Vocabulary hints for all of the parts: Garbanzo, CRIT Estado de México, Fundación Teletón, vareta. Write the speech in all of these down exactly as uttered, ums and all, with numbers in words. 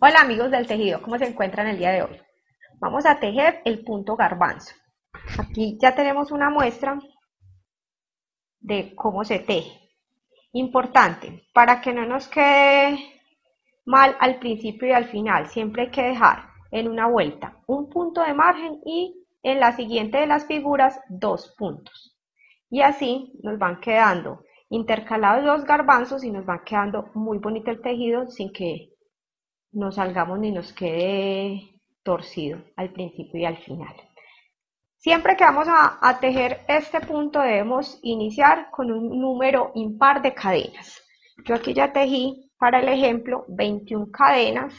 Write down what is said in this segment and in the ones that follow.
Hola amigos del tejido, ¿cómo se encuentran el día de hoy? Vamos a tejer el punto garbanzo. Aquí ya tenemos una muestra de cómo se teje. Importante, para que no nos quede mal al principio y al final, siempre hay que dejar en una vuelta un punto de margen y en la siguiente de las figuras dos puntos. Y así nos van quedando intercalados los garbanzos y nos van quedando muy bonito el tejido sin que no salgamos ni nos quede torcido al principio y al final. Siempre que vamos a, a tejer este punto debemos iniciar con un número impar de cadenas. Yo aquí ya tejí para el ejemplo veintiuna cadenas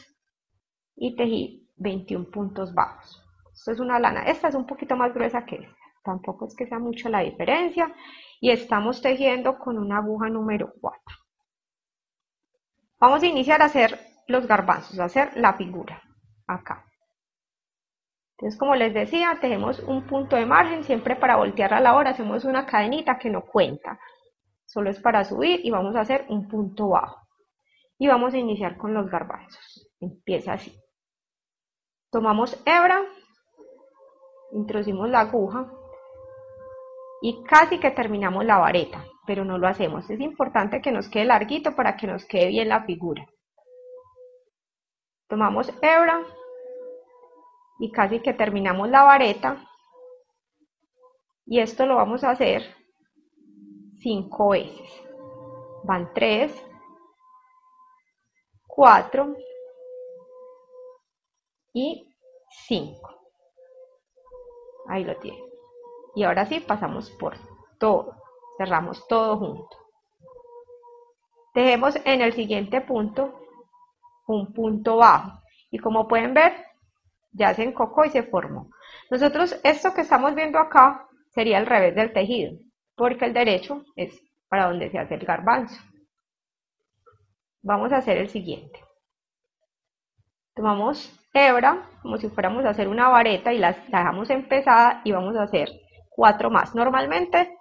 y tejí veintiún puntos bajos. Esto es una lana, esta es un poquito más gruesa que esta, tampoco es que sea mucho la diferencia, y estamos tejiendo con una aguja número cuatro. Vamos a iniciar a hacer los garbanzos, hacer la figura acá. Entonces, como les decía, tejemos un punto de margen, siempre para voltear a la hora hacemos una cadenita que no cuenta, solo es para subir, y vamos a hacer un punto bajo y vamos a iniciar con los garbanzos. Empieza así, tomamos hebra, introducimos la aguja y casi que terminamos la vareta, pero no lo hacemos. Es importante que nos quede larguito para que nos quede bien la figura. Tomamos hebra y casi que terminamos la vareta, y esto lo vamos a hacer cinco veces. Van tres, cuatro y cinco. Ahí lo tiene. Y ahora sí pasamos por todo, cerramos todo junto. Tejemos en el siguiente punto un punto bajo, y como pueden ver ya se encocó y se formó. Nosotros esto que estamos viendo acá sería el revés del tejido, porque el derecho es para donde se hace el garbanzo. Vamos a hacer el siguiente. Tomamos hebra como si fuéramos a hacer una vareta y la dejamos empezada, y vamos a hacer cuatro más. Normalmente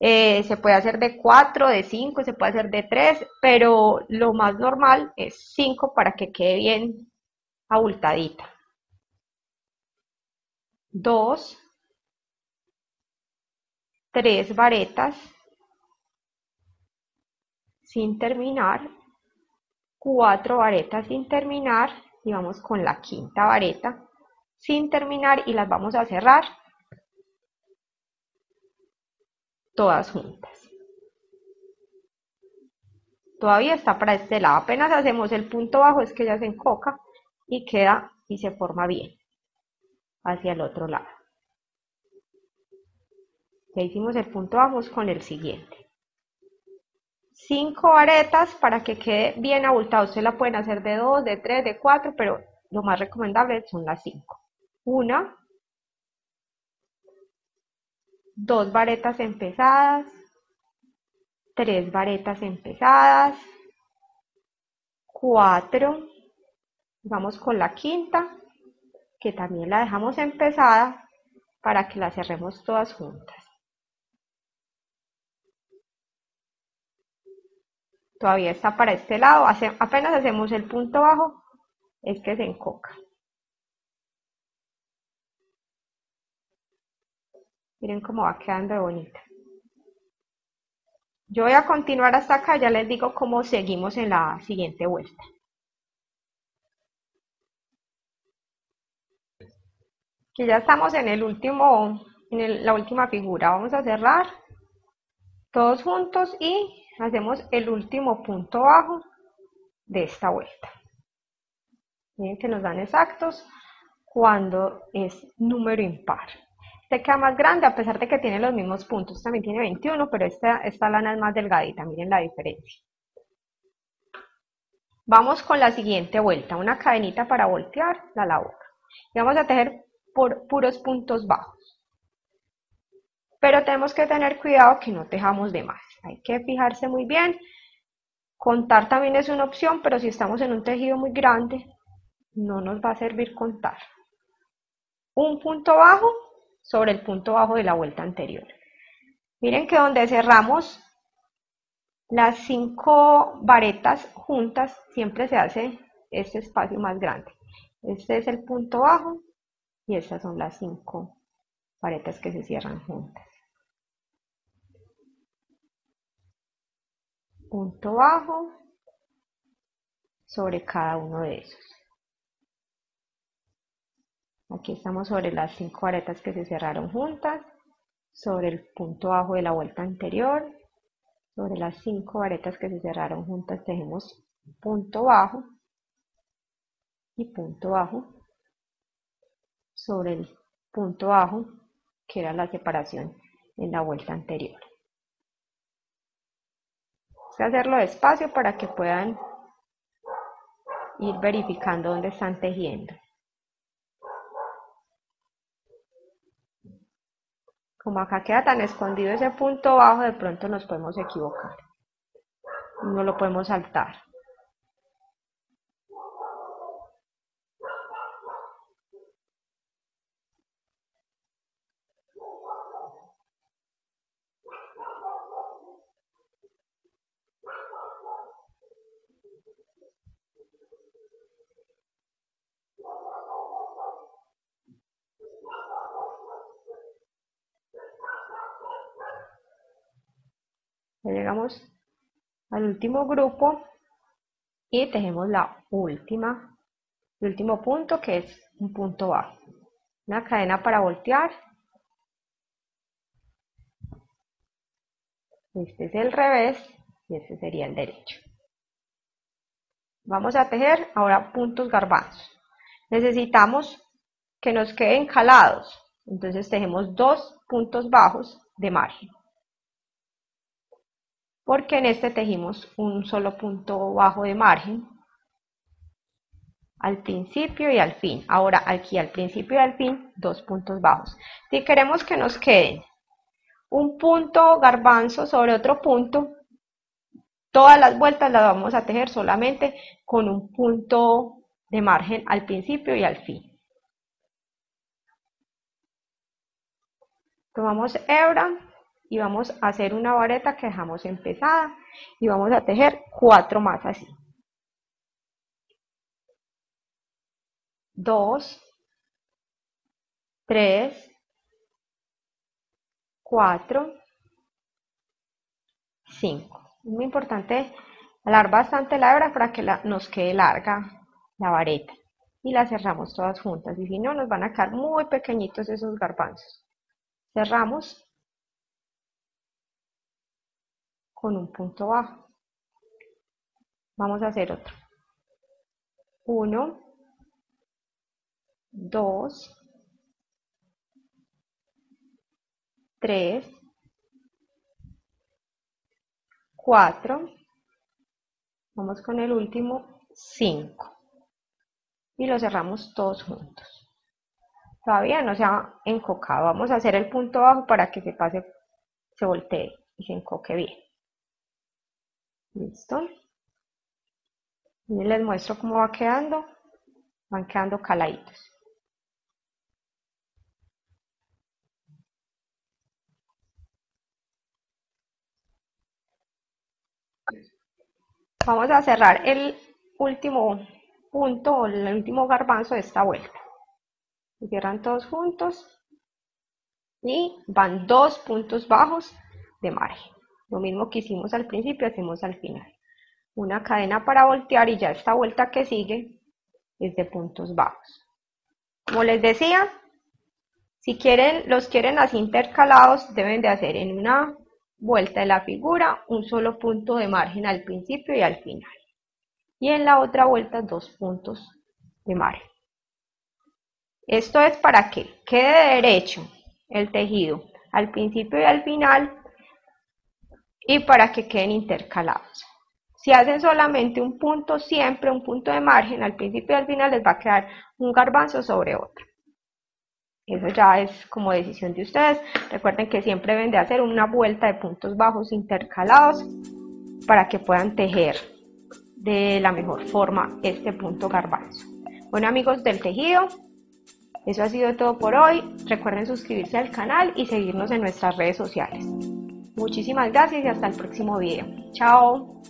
Eh, se puede hacer de cuatro, de cinco, se puede hacer de tres, pero lo más normal es cinco para que quede bien abultadita. dos, tres varetas sin terminar, cuatro varetas sin terminar, y vamos con la quinta vareta sin terminar y las vamos a cerrar todas juntas. Todavía está para este lado, apenas hacemos el punto bajo es que ya se encoca y queda y se forma bien hacia el otro lado. Ya hicimos el punto bajo, con el siguiente. cinco varetas para que quede bien abultado. Ustedes la pueden hacer de dos, de tres, de cuatro, pero lo más recomendable son las cinco. Una, dos varetas empezadas, tres varetas empezadas, cuatro, vamos con la quinta, que también la dejamos empezada para que la cerremos todas juntas. Todavía está para este lado, hace, apenas hacemos el punto bajo, es que se encoca. Miren cómo va quedando de bonita. Yo voy a continuar hasta acá, ya les digo cómo seguimos en la siguiente vuelta. Aquí ya estamos en el último, en el, la última figura. Vamos a cerrar todos juntos y hacemos el último punto bajo de esta vuelta. Miren que nos dan exactos cuando es número impar. Este queda más grande a pesar de que tiene los mismos puntos, también tiene veintiuno, pero esta, esta lana es más delgadita, miren la diferencia. Vamos con la siguiente vuelta, una cadenita para voltear la labor. Y vamos a tejer por puros puntos bajos. Pero tenemos que tener cuidado que no tejamos de más, hay que fijarse muy bien. Contar también es una opción, pero si estamos en un tejido muy grande, no nos va a servir contar. Un punto bajo sobre el punto bajo de la vuelta anterior. Miren que donde cerramos las cinco varetas juntas siempre se hace este espacio más grande. Este es el punto bajo y estas son las cinco varetas que se cierran juntas. Punto bajo sobre cada uno de esos. Aquí estamos sobre las cinco varetas que se cerraron juntas, sobre el punto bajo de la vuelta anterior, sobre las cinco varetas que se cerraron juntas tejemos punto bajo y punto bajo sobre el punto bajo que era la separación en la vuelta anterior. Voy a hacerlo despacio para que puedan ir verificando dónde están tejiendo. Como acá queda tan escondido ese punto bajo, de pronto nos podemos equivocar. No lo podemos saltar. Llegamos al último grupo y tejemos la última, el último punto, que es un punto bajo. Una cadena para voltear. Este es el revés y este sería el derecho. Vamos a tejer ahora puntos garbanzos. Necesitamos que nos queden calados, entonces tejemos dos puntos bajos de margen, porque en este tejimos un solo punto bajo de margen al principio y al fin. Ahora aquí al principio y al fin, dos puntos bajos. Si queremos que nos queden un punto garbanzo sobre otro punto, todas las vueltas las vamos a tejer solamente con un punto de margen al principio y al fin. Tomamos hebra y vamos a hacer una vareta que dejamos empezada y vamos a tejer cuatro más así. Dos, tres, cuatro, cinco. Es muy importante alargar bastante la hebra para que la, nos quede larga la vareta. Y la cerramos todas juntas, y si no nos van a quedar muy pequeñitos esos garbanzos. Cerramos con un punto bajo. Vamos a hacer otro. Uno, dos, tres, cuatro, vamos con el último, cinco, y lo cerramos todos juntos. Todavía no se ha encocado, vamos a hacer el punto bajo para que se pase, se voltee y se encoque bien. Listo, y les muestro cómo va quedando, van quedando caladitos. Vamos a cerrar el último punto o el último garbanzo de esta vuelta. Se cierran todos juntos y van dos puntos bajos de margen. Lo mismo que hicimos al principio, hacemos al final. Una cadena para voltear y ya esta vuelta que sigue es de puntos bajos. Como les decía, si quieren, los quieren así intercalados, deben de hacer en una vuelta de la figura un solo punto de margen al principio y al final. Y en la otra vuelta dos puntos de margen. Esto es para que quede derecho el tejido al principio y al final, y para que queden intercalados. Si hacen solamente un punto, siempre un punto de margen, al principio y al final les va a quedar un garbanzo sobre otro. Eso ya es como decisión de ustedes. Recuerden que siempre deben de hacer una vuelta de puntos bajos intercalados para que puedan tejer de la mejor forma este punto garbanzo. Bueno, amigos del tejido, eso ha sido todo por hoy. Recuerden suscribirse al canal y seguirnos en nuestras redes sociales. Muchísimas gracias y hasta el próximo video. Chao.